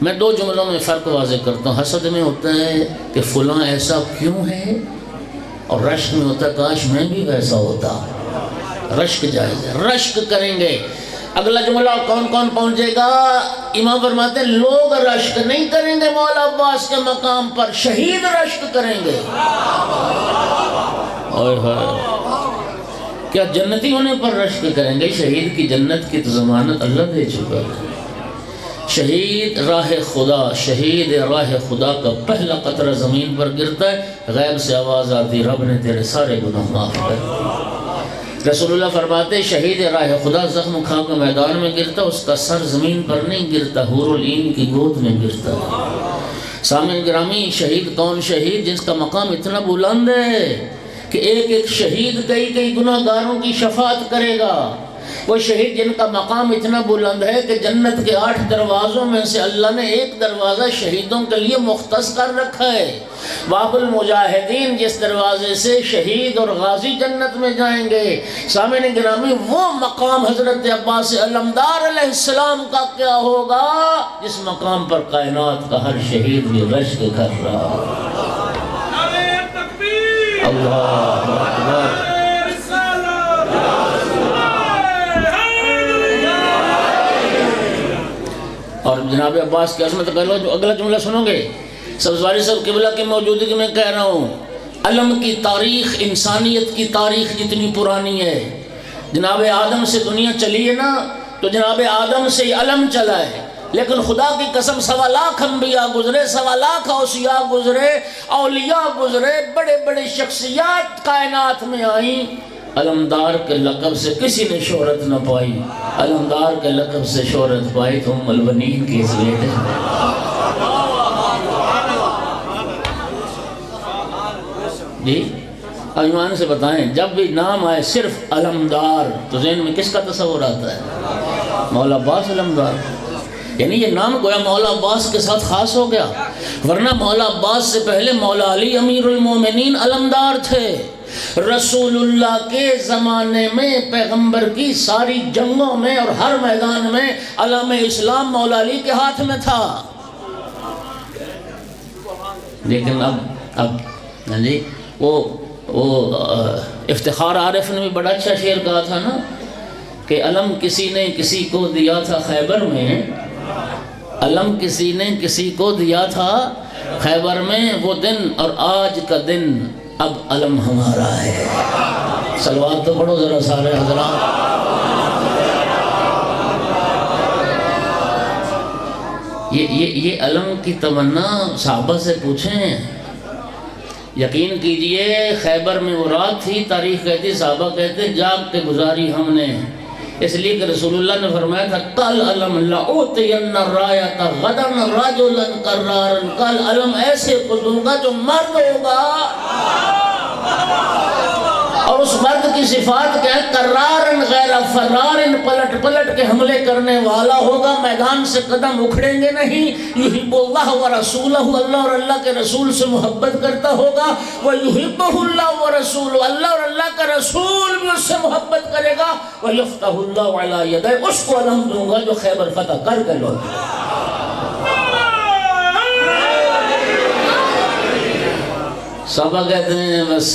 میں دو جملوں میں فرق واضح کرتا ہوں. حسد میں ہوتا ہے کہ فلاں ایسا کیوں ہے، اور رشک میں ہوتا ہے کاش میں بھی ویسا ہوتا. رشک جائز ہے، رشک کریں گے. اگلا جملہ کون کون پہنچے گا؟ امام فرماتے ہیں لوگ رشک نہیں کریں گے، مولا عباس کے مقام پر شہید رشک کریں گے. کیا جنتی ہونے پر رشک کریں گے؟ شہید کی جنت کی تو ضمانت اللہ دے چکا ہے. شہید راہ خدا کا پہلا قطرہ زمین پر گرتا ہے، غیب سے آواز آتی رب نے تیرے سارے گناہ معاف کر. رسول اللہ فرماتے شہید راہ خدا زخم کھا کے میدان میں گرتا، اس کا سر زمین پر نہیں گرتا، حور العین کی گود میں گرتا. سامعین گرامی، شہید کون؟ شہید جس کا مقام اتنا بلند ہے کہ ایک ایک شہید کئی گناہ گاروں کی شفاعت کرے گا. وہ شہید جن کا مقام اتنا بلند ہے کہ جنت کے 8 دروازوں میں سے اللہ نے ایک دروازہ شہیدوں کے لیے مختص کر رکھا ہے. باب المجاہدین، جس دروازے سے شہید اور غازی جنت میں جائیں گے. سامعین گرامی، وہ مقام حضرت عباس علمدار علیہ السلام کا کیا ہوگا جس مقام پر کائنات کا ہر شہید بھی رشک کر رہا ہے. اللہ اکبر. اور جناب عباس کی عظمت کا اگلا جملہ سنو گے. سبزواری صاحب قبلہ کی موجودگی میں کہہ رہا ہوں، علم کی تاریخ، انسانیت کی تاریخ جتنی پرانی ہے، جناب آدم سے دنیا چلی ہے نا، تو جناب آدم سے علم چلا ہے. لیکن خدا کی قسم 125,000 انبیاء گزرے، 125,000 اوصیاء گزرے، اولیاء گزرے، بڑے بڑے شخصیات کائنات میں آئیں، علمدار کے لقب سے کسی نے شہرت نہ پائی. علمدار کے لقب سے شہرت پائی تو ام البنین کی اس بیٹے. جی ایمان سے بتائیں، جب بھی نام آئے صرف علمدار تو ذہن میں کس کا تصور آتا ہے؟ مولا عباس علمدار. یعنی یہ نام گویا مولا عباس کے ساتھ خاص ہو گیا، ورنہ مولا عباس سے پہلے مولا علی امیر المومنین علمدار تھے. رسول اللہ کے زمانے میں پیغمبر کی ساری جنگوں میں اور ہر میدان میں علم اسلام مولا علی کے ہاتھ میں تھا. لیکن اب جی وہ افتخار عارف نے بھی بڑا اچھا شعر کہا تھا نا کہ علم کسی نے کسی کو دیا تھا خیبر میں، علم کسی نے کسی کو دیا تھا خیبر میں، وہ دن اور آج کا دن اب علم ہمارا ہے. صلوات تو پڑھو ذرا سارے حضرات. یہ علم کی تمنا صحابہ سے پوچھیں، یقین کیجئے خیبر میں وہ رات تھی، تاریخ کہتی، صحابہ کہتے جاگ کے گزاری ہم نے، اس لیے کہ رسول اللہ نے فرمایا تھا قال علم لأعطین الراية غدا رجلا قرارا، قال علم ایسے کو دوں گا جو مرد ہوگا، اور اس مرد کی صفات کیا ہے؟ قرارا غیر فرار، پلٹ پلٹ کے حملے کرنے والا ہوگا، میدان سے قدم اکھڑیں گے نہیں، یحب اللہ ورسولہ، اللہ اور اللہ کے رسول سے محبت کرتا ہوگا، ویحبہ اللہ ورسولہ، اللہ اور اللہ کا رسول بھی اس سے محبت کرے گا، ویفتح اللہ علی یدہ، اس کو علم دوں گا جو خیبر فتح کر کے لو گے۔ صحابہ کہتے ہیں بس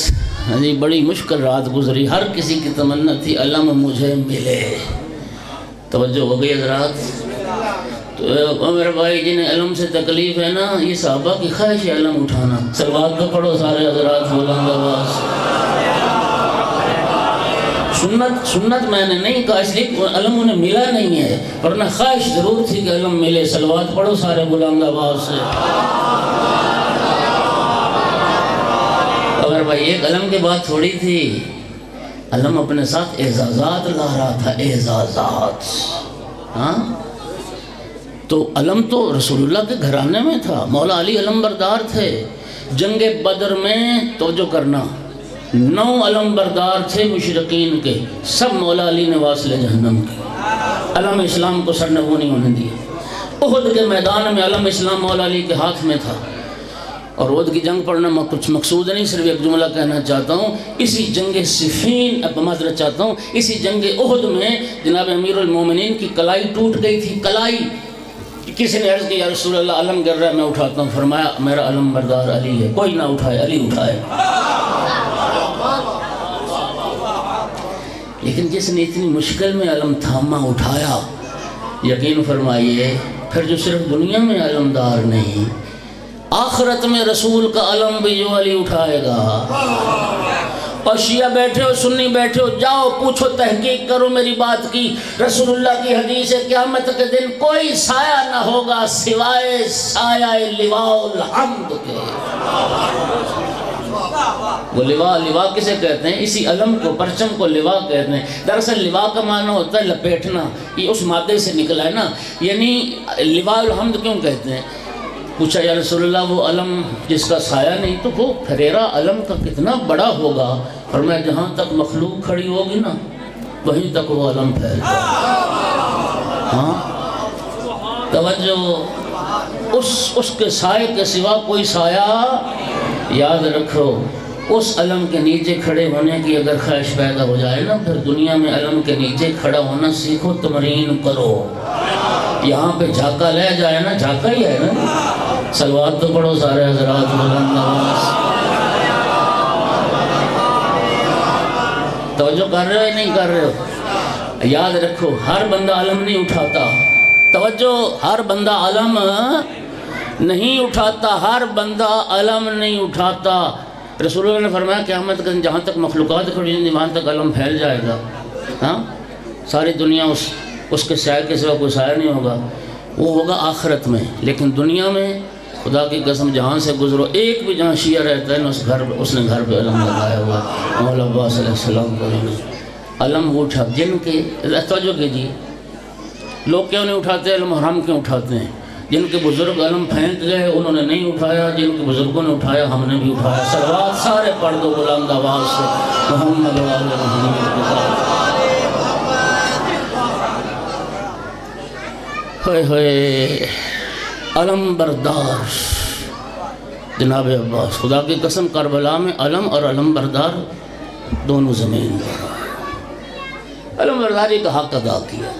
جی بڑی مشکل رات گزری، ہر کسی کی تمنا تھی علم مجھے ملے۔ توجہ ہو گئی حضرات؟ تو میرے بھائی جنہیں علم سے تکلیف ہے نا، یہ صحابہ کی خواہش ہے علم اٹھانا۔ سلوات تو پڑھو سارے حضرات، مولانا عباس۔ سنت میں نے نہیں کہا اس لیے علم انہیں ملا نہیں ہے، ورنہ خواہش ضرور تھی کہ علم ملے۔ سلوات پڑھو سارے مولانا عباس سے۔ بھائی ایک علم کی بات تھوڑی تھی، علم اپنے ساتھ اعزازات لا رہا تھا، اعزازات۔ ہاں تو علم تو رسول اللہ کے گھرانے میں تھا، مولا علی علمبردار تھے، جنگ بدر میں توجہ کرنا 9 علمبردار تھے مشرقین کے، سب مولا علی نے واسلے جہنم کے، علم اسلام کو سرنگو نہیں ہونے دیا۔ احد کے میدان میں علم اسلام مولا علی کے ہاتھ میں تھا، اور احد کی جنگ پڑھنا کچھ مقصود نہیں، صرف ایک جملہ کہنا چاہتا ہوں، اسی جنگ صفین، اب معذرت چاہتا ہوں، اسی جنگ احد میں جناب امیر المومنین کی کلائی ٹوٹ گئی تھی، کلائی۔ کسی نے عرض کی یا رسول اللہ علم گر رہا ہے، میں اٹھاتا ہوں۔ فرمایا میرا علم بردار علی ہے، کوئی نہ اٹھائے، علی اٹھائے۔ لیکن جس نے اتنی مشکل میں علم تھاما، اٹھایا، یقین فرمائیے پھر جو صرف دنیا میں علمدار نہیں، آخرت میں رسول کا علم بھی جو علی اٹھائے گا۔ اور شیعہ بیٹھے ہو، سنی بیٹھے ہو، جاؤ پوچھو، تحقیق کرو میری بات کی، رسول اللہ کی حدیث ہے قیامت کے دن کوئی سایہ نہ ہوگا سوائے سایہ لواء الحمد کے۔ وہ لواء، لواء کسے کہتے ہیں؟ اسی علم کو، پرچم کو لواء کہتے ہیں۔ دراصل لواء کا معنی ہوتا ہے لپیٹنا، یہ اس مادے سے نکلا ہے نا، یعنی لواء الحمد کیوں کہتے ہیں؟ پوچھا یا رسول اللہ وہ علم جس کا سایہ نہیں، تو وہ پھریرا علم کا کتنا بڑا ہوگا؟ فرمایا جہاں تک مخلوق کھڑی ہوگی نا، وہیں تک وہ علم پھیل جائے۔ ہاں توجہ، اس کے سائے کے سوا کوئی سایہ۔ یاد رکھو اس علم کے نیچے کھڑے ہونے کی اگر خواہش پیدا ہو جائے نا، پھر دنیا میں علم کے نیچے کھڑا ہونا سیکھو، تمرین کرو، یہاں پہ جھاکہ لے جائے نا، جھاکہ ہی ہے نا۔ صلوات تو پڑھو سارے حضرات، مولانا عباس۔ توجہ کر رہے ہو یا نہیں کر رہے ہو؟ یاد رکھو ہر بندہ علم نہیں اٹھاتا، توجہ، ہر بندہ علم نہیں اٹھاتا، ہر بندہ علم نہیں اٹھاتا۔ رسول اللہ نے فرمایا قیامت کے جہاں تک مخلوقات کھڑی ہیں وہاں تک علم پھیل جائے گا۔ ہاں ساری دنیا اس کے سایہ کے سوا کوئی سایہ نہیں ہوگا، وہ ہوگا آخرت میں۔ لیکن دنیا میں خدا کی قسم جہاں سے گزرو، ایک بھی جہاں شیعہ رہتا ہے نا، اس نے گھر پہ علم لگایا ہوا مولا عباس علیہ السلام کو۔ علم وہ اٹھا جن کے، توجہ کیجیے، لوگ کیوں نہیں اٹھاتے علم، ہم کیوں اٹھاتے ہیں؟ جن کے بزرگ علم پھینک گئے انہوں نے نہیں اٹھایا، جن کے بزرگوں نے اٹھایا ہم نے بھی اٹھایا۔ صلوات سارے پڑھ دو بلند آواز سے، محمد و آل محمد۔ ہوئے ہوئے علم بردار جناب عباس، خدا کی قسم کربلا میں علم اور علم بردار دونوں زمین پر، علم برداری کا حق ادا کیا۔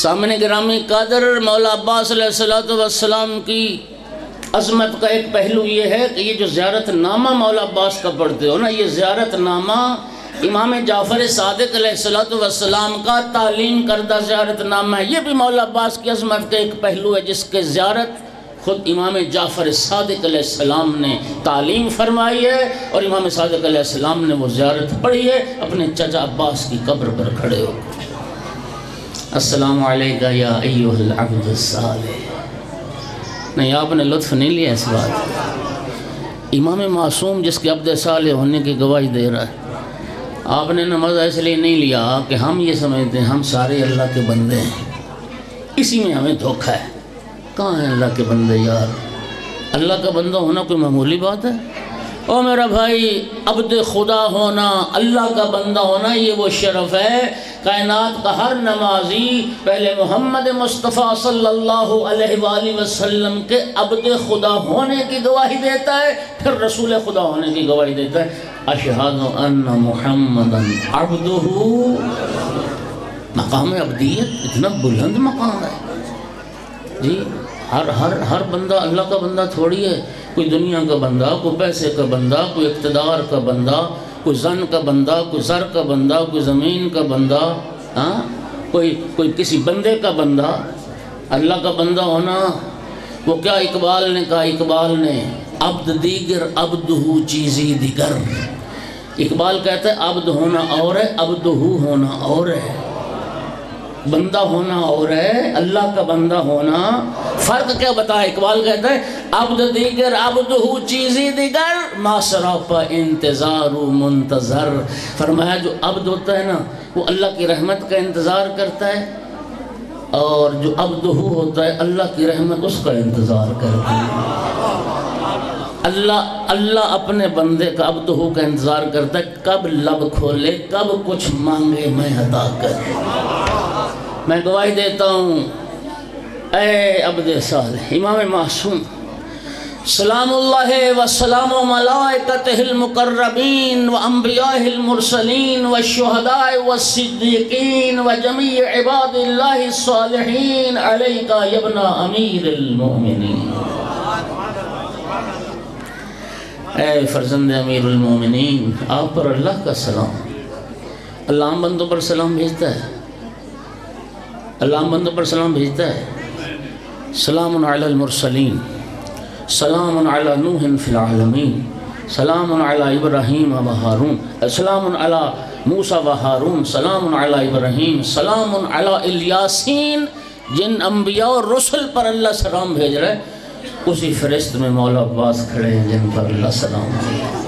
سامنے گرامی قادر، مولا عباس علیہ السلام کی عظمت کا ایک پہلو یہ ہے کہ یہ جو زیارت نامہ مولا عباس کا پڑھتے ہو نا، یہ زیارت نامہ امام جعفر صادق علیہ السلام کا تعلیم کردہ زیارت نامہ ہے۔ یہ بھی مولا عباس کی عظمت کا ایک پہلو ہے جس کے زیارت خود امام جعفر صادق علیہ السلام نے تعلیم فرمائی ہے، اور امام صادق علیہ السلام نے وہ زیارت پڑھی ہے اپنے چچا عباس کی قبر پر کھڑے ہو۔ السلام علیکم یا ایھا العبد الصالح۔ نہیں آپ نے لطف نہیں لیا اس بات، امام معصوم جس کے عبد صالح ہونے کی گواہی دے رہا ہے. آپ نے نماز اس لیے نہیں لیا کہ ہم یہ سمجھتے ہیں ہم سارے اللہ کے بندے ہیں، اسی میں ہمیں دھوکہ ہے. کہاں ہیں اللہ کے بندے یار؟ اللہ کا بندہ ہونا کوئی معمولی بات ہے؟ او میرا بھائی، عبد خدا ہونا، اللہ کا بندہ ہونا، یہ وہ شرف ہے. کائنات کا ہر نمازی پہلے محمد مصطفیٰ صلی اللہ علیہ وآلہ وسلم کے عبد خدا ہونے کی گواہی دیتا ہے، پھر رسول خدا ہونے کی گواہی دیتا ہے. اشہد ان محمدا عبدہ. مقام عبدیت اتنا بلند مقام ہے جی. ہر بندہ اللہ کا بندہ تھوڑی ہے. کوئی دنیا کا بندہ، کوئی پیسے کا بندہ، کوئی اقتدار کا بندہ، کوئی زن کا بندہ، کوئی زر کا بندہ، کوئی زمین کا بندہ، ہاں کوئی کسی بندے کا بندہ. اللہ کا بندہ ہونا وہ کیا اقبال نے کہا، اقبال نے عبد دیگر عبدہ چیزی دیگر. اقبال کہتا ہے عبد ہونا اور ہے، عبدہ ہونا اور ہے، بندہ ہونا اور ہے، اللہ کا بندہ ہونا. فرق کیا بتایا؟ اقبال کہتا ہے عبد دیگر عبدہ چیزی دیگر ما سراپا انتظار و منتظر. فرمایا جو عبد ہوتا ہے نا وہ اللہ کی رحمت کا انتظار کرتا ہے، اور جو عبدہ ہوتا ہے اللہ کی رحمت اس کا انتظار کرتا ہے. اللہ اپنے بندے کا عبدہ کا انتظار کرتا ہے، کب لب کھولے، کب کچھ مانگے میں عطا کر. میں گواہی دیتا ہوں اے عبد صالح امام معصوم، سلام اللہ وسلام و ملائکتہ المقربین و انبیاء المرسلین و شہداء و صدیقین و جمیع عباد اللہ الصالحین علیکہ یا ابن امیر المؤمنین. اے فرزند امیر المؤمنین، آپ پر اللہ کا سلام. اللہ ہم بندوں پر سلام بھیجتا ہے، اللہ بندوں پر سلام بھیجتا ہے. سلام علی المرسلین، سلام علی نوح فی العالمین، سلام علی ابراہیم و ہارون، سلام علی موسیٰ و ہارون، سلام علی ابراہیم، سلام علی الیاسین. جن انبیاء اور رسل پر اللہ سلام بھیج رہا ہے، اسی فہرست میں مولا عباس کھڑے ہیں جن پر اللہ سلام بھیج رہا ہے.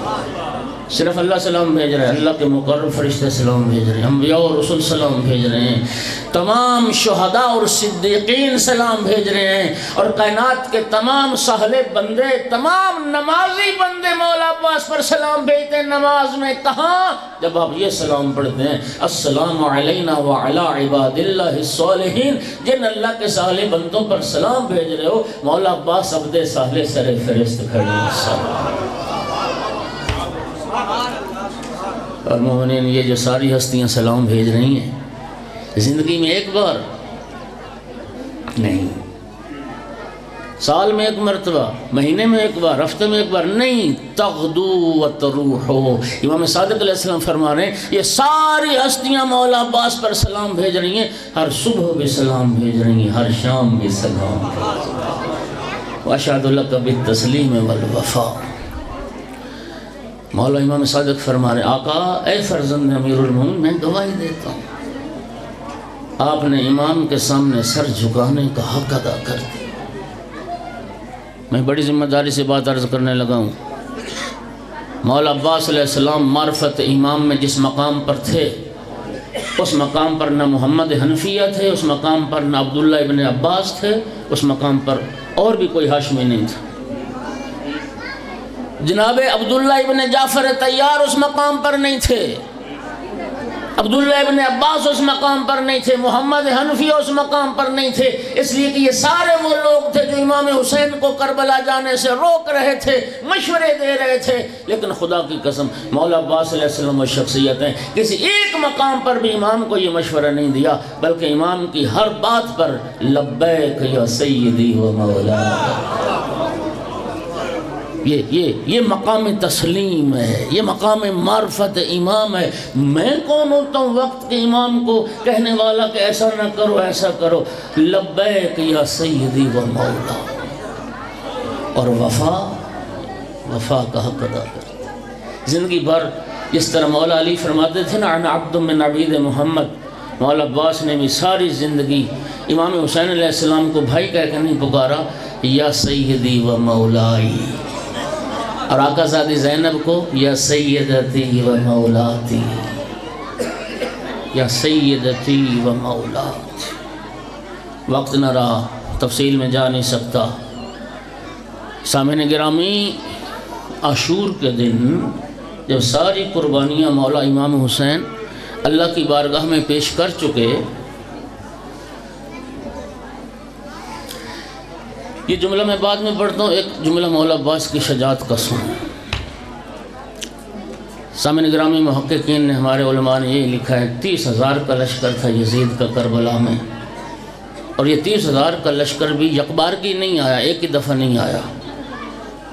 صرف اللہ سلام بھیج رہے ہیں، اللہ کے مقرب فرشتے سلام بھیج رہے ہیں، انبیاء اور رسل سلام بھیج رہے ہیں، تمام شہداء اور صدیقین سلام بھیج رہے ہیں، اور کائنات کے تمام صالح بندے، تمام نمازی بندے مولا عباس پر سلام بھیجتے ہیں. نماز میں کہاں جب آپ یہ سلام پڑھتے ہیں، السلام علینا وعلی عباد اللہ الصالحین. جن اللہ کے صالح بندوں پر سلام بھیج رہے ہو، مولا عباس عبد صالح سر فہرست کھڑے ہیں. اور مومنین، یہ جو ساری ہستیاں سلام بھیج رہی ہیں، زندگی میں ایک بار نہیں، سال میں ایک مرتبہ، مہینے میں ایک بار، ہفتے میں ایک بار نہیں، تغدو و تروحو. امام صادق علیہ السلام فرما رہے ہیں یہ ساری ہستیاں مولا عباس پر سلام بھیج رہی ہیں. ہر صبح بھی سلام بھیج رہی ہیں، ہر شام بھی سلام بھیج رہی ہیں. واشہد لک بالتسلیم والوفا. مولا امام صادق فرما رہے ہیں آقا اے فرزند امیر المؤمنین، میں گواہی دیتا ہوں آپ نے امام کے سامنے سر جھکانے کا حق ادا کر دیا. میں بڑی ذمہ داری سے بات عرض کرنے لگا ہوں. مولا عباس علیہ السلام معرفت امام میں جس مقام پر تھے، اس مقام پر نہ محمد حنفیہ تھے، اس مقام پر نہ عبداللہ ابن عباس تھے، اس مقام پر اور بھی کوئی ہاشمی نہیں تھا. جناب عبداللہ ابن جعفر التیار اس مقام پر نہیں تھے، عبداللہ ابن عباس اس مقام پر نہیں تھے، محمد حنفیہ اس مقام پر نہیں تھے. اس لیے کہ یہ سارے وہ لوگ تھے جو امام حسین کو کربلا جانے سے روک رہے تھے، مشورے دے رہے تھے. لیکن خدا کی قسم مولا عباس علیہ السلام وہ شخصیتیں کسی ایک مقام پر بھی امام کو یہ مشورہ نہیں دیا، بلکہ امام کی ہر بات پر لبیک یا سیدی و مولا. یہ مقام تسلیم ہے، یہ مقام معرفت امام ہے. میں کون ہوتا ہوں وقت کے امام کو کہنے والا کہ ایسا نہ کرو ایسا کرو؟ لبیک یا سیدی و مولا. اور وفا کا حق ادا کرتا. زندگی بھر جس طرح مولا علی فرماتے تھے نا انا عبد من عبید محمد، مولا عباس نے بھی ساری زندگی امام حسین علیہ السلام کو بھائی کہہ کے نہیں پکارا، یا سیدی و مولائی. اور آقا سادی زینب کو یا سیدتی و مولاتی، یا سیدتی و مولاتی. وقت نہ رہا، تفصیل میں جا نہیں سکتا. سامعین گرامی، عاشور کے دن جب ساری قربانیاں مولا امام حسین اللہ کی بارگاہ میں پیش کر چکے، یہ جملہ میں بعد میں پڑھتا ہوں، ایک جملہ مولا عباس کی شجاعت کا سن. سامعین گرامی، محققین نے، ہمارے علماء نے یہ لکھا ہے 30,000 کا لشکر تھا یزید کا کربلا میں، اور یہ 30,000 کا لشکر بھی یکبار کی نہیں آیا، ایک ہی دفعہ نہیں آیا.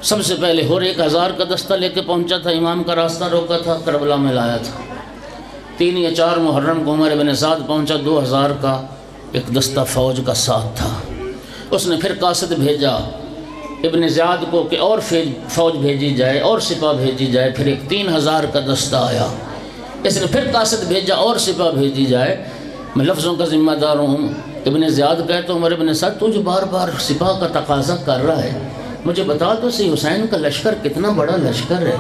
سب سے پہلے ہور 1,000 کا دستہ لے کے پہنچا تھا، امام کا راستہ روکا تھا، کربلا میں لایا تھا. 3 یا 4 محرم کو عمر بن سعد پہنچا، 2,000 کا ایک دستہ فوج کا ساتھ تھا. اس نے پھر قاصد بھیجا ابن زیاد کو کہ اور فوج بھیجی جائے اور سپاہ بھیجی جائے، پھر ایک 3,000 کا دستہ آیا. اس نے پھر قاصد بھیجا اور سپاہ بھیجی جائے. میں لفظوں کا ذمہ دار ہوں. ابن زیاد کہے تو عمر بن سعد، تو جو بار بار سپاہ کا تقاضا کر رہا ہے، مجھے بتا تو سی حسین کا لشکر کتنا بڑا لشکر ہے.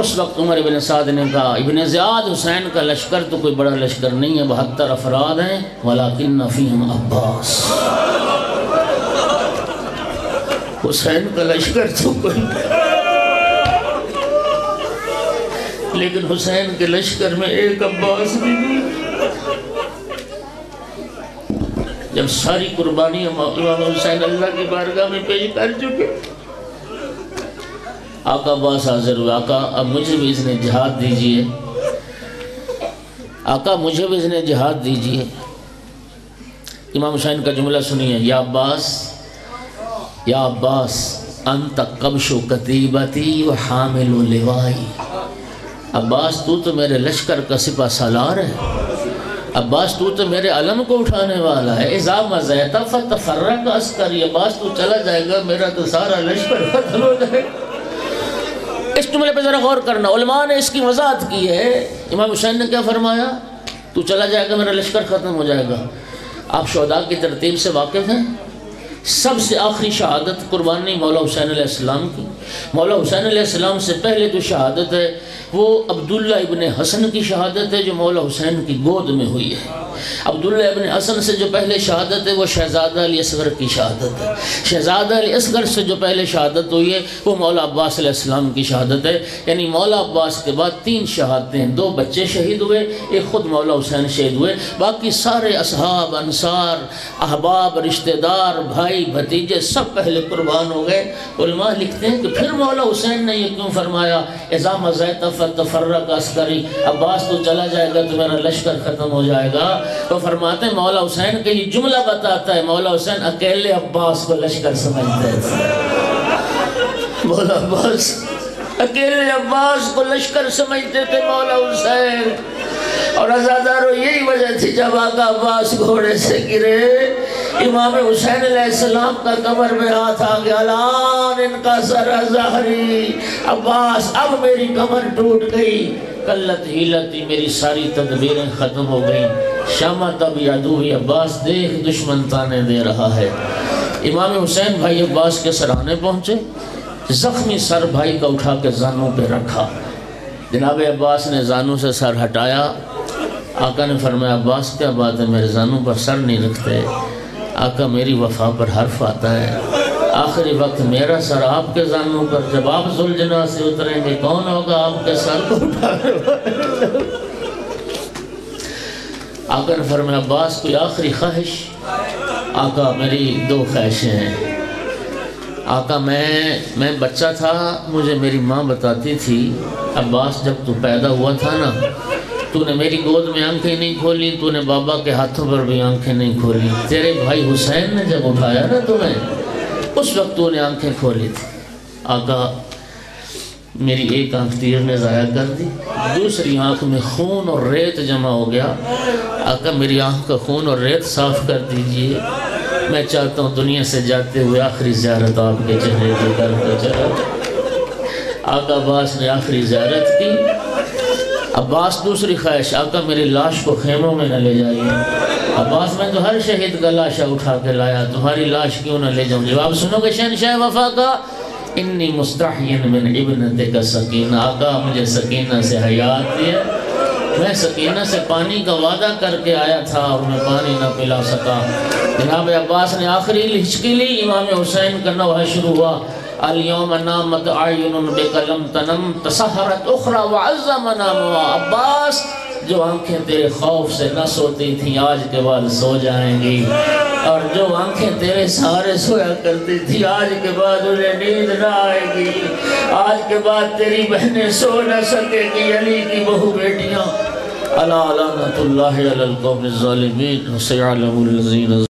اس وقت عمر بن سعد نے کہا، ابن زیاد، حسین کا لشکر تو کوئی بڑا لشکر نہیں ہے، 72 افراد ہیں، ولیکن فیہم عباس. حسین کا لشکر تو کوئی، لیکن حسین کے لشکر میں ایک عباس بھی نہیں. جب ساری قربانیاں امام حسین اللہ کی بارگاہ میں پیش کر چکے، آقا عباس حاضر ہوئے. آقا اب مجھے بھی اس نے جہاد دیجئے، آقا مجھے بھی اس نے جہاد دیجئے. امام حسین کا جملہ سنیے، یا عباس، یا عباس، انت قبش کتیبتی و حامل لوائی. عباس تو میرے لشکر کا سپہ سالار ہے، عباس تو میرے علم کو اٹھانے والا ہے. اذا مزیتا فتفرق عسکری. عباس تو چلا جائے گا، میرا تو سارا لشکر ختم ہو جائے گا. اس جملے پہ ذرا غور کرنا، علماء نے اس کی وضاحت کی ہے. امام حسین نے کیا فرمایا؟ تو چلا جائے گا، میرا لشکر ختم ہو جائے گا. آپ شہداء کی ترتیب سے واقف ہیں. سب سے آخری شہادت قربانی مولا حسین علیہ السلام کی. مولا حسین علیہ السلام سے پہلے جو شہادت ہے وہ عبداللہ ابن حسن کی شہادت ہے، جو مولا حسین کی گود میں ہوئی ہے. عبداللہ ابن حسن سے جو پہلے شہادت ہے وہ شہزادہ علی اصغر کی شہادت ہے. شہزادہ علی اصغر سے جو پہلے شہادت ہوئی ہے وہ مولا عباس علیہ السلام کی شہادت ہے. یعنی مولا عباس کے بعد 3 شہادتیں، 2 بچے شہید ہوئے، ایک خود مولا حسین شہید ہوئے. باقی سارے اصحاب، انصار، احباب، رشتہ دار، بھائی بھتیجے سب پہلے قربان ہو گئے. علماء لکھتے ہیں کہ پھر مولا حسین نے یہ کیوں فرمایا، اذا مزیت فتفرق عسکری. عباس تو چلا جائے گا تو میرا لشکر ختم ہو جائے گا. تو فرماتے ہیں مولا حسین کے یہ جملہ بتاتا ہے، مولا حسین اکیلے عباس کو لشکر سمجھتے تھے. مولا عباس اکیلے عباس کو لشکر سمجھتے تھے مولا حسین. اور عزادارو، یہی وجہ تھی جب آقا عباس گھوڑے سے گرے، امام حسین علیہ السلام کا کمر میں ہاتھ آ گیا. الان انکسر ظہری. عباس اب میری کمر ٹوٹ گئی، قلت حیلتی، میری ساری تدبیریں ختم ہو گئیں. شمت اب یادوی. عباس دیکھ دشمن تانے دے رہا ہے. امام حسین بھائی عباس کے سرہانے پہنچے، زخمی سر بھائی کا اٹھا کے زانوں پہ رکھا. جناب عباس نے زانوں سے سر ہٹایا. آقا نے فرمایا، عباس کیا بات ہے، میرے زانوں پر سر نہیں رکھتے. آقا، میری وفا پر حرف آتا ہے، آخری وقت میرا سر آپ کے زانوں پر. جب آپ زلجنا سے اتریں گے، کون ہوگا آپ کے سر کو اٹھانے والا؟ آقا نے فرمایا، عباس کوئی آخری خواہش؟ آقا، میری 2 خواہشیں ہیں. آقا، میں بچہ تھا، مجھے میری ماں بتاتی تھی، عباس جب تو پیدا ہوا تھا نا، تو نے میری گود میں آنکھیں نہیں کھولی، تو نے بابا کے ہاتھوں پر بھی آنکھیں نہیں کھولی. تیرے بھائی حسین نے جب اٹھایا نا تمہیں، اس وقت تو نے آنکھیں کھولی تھی. آقا، میری ایک آنکھ تیر نے ضائع کر دی، دوسری آنکھ میں خون اور ریت جمع ہو گیا. آقا، میری آنکھ کا خون اور ریت صاف کر دیجئے. میں چاہتا ہوں دنیا سے جاتے ہوئے آخری زیارت آپ کے چہرے پہ کر کے چلا جاؤں. آقا عباس نے آخری زیارت کی. عباس دوسری خواہش، آقا، میری لاش کو خیموں میں نہ لے جائیے. عباس، میں تو ہر شہید کا لاشا اٹھا کے لایا، تمہاری لاش کیوں نہ لے جاؤں. جواب سنو گے شہنشاہ وفا کا، انی مستحین من ابنتک سکینہ. آقا مجھے سکینہ سے حیات دی ہے، میں سکینہ سے پانی کا وعدہ کر کے آیا تھا اور میں پانی نہ پلا سکا. جناب عباس نے آخری ہچکی لی. امام حسین کا نوحہ شروع ہوا، الیوم نامت اعین بک لم تنم تسحرت اخرى وعز منامها. عباس جو آنکھیں تیرے خوف سے نہ سوتی تھیں آج کے بعد سو جائیں گی، اور جو آنکھیں تیرے سہارے سویا کرتی تھیں آج کے بعد انہیں نیند نہ آئے گی. آج کے بعد تیری بہنیں سو نہ سکے گی. علی کی بہو بیٹیاں، الا لعنت اللہ علی القوم الظالمین سیعلم الذین